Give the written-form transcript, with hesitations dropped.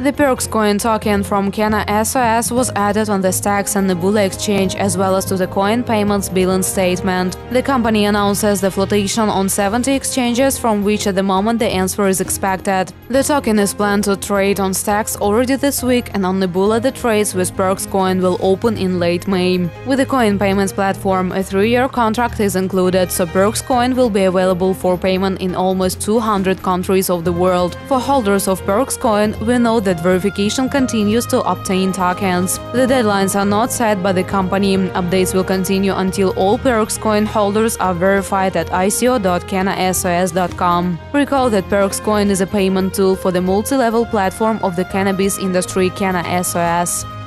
The PerksCoin token from CannaSOS was added on the STEX and Nebula exchange as well as to the CoinPayments billing statement. The company announces the flotation on 70 exchanges, from which at the moment the answer is expected. The token is planned to trade on STEX already this week, and on Nebula the trades with PerksCoin will open in late May. With the CoinPayments platform, a 3-year contract is included, so PerksCoin will be available for payment in almost 200 countries of the world. For holders of PerksCoin, we know that verification continues to obtain tokens. The deadlines are not set by the company. Updates will continue until all PerksCoin holders are verified at ico.cannasos.com. Recall that PerksCoin is a payment tool for the multi-level platform of the cannabis industry CannaSOS.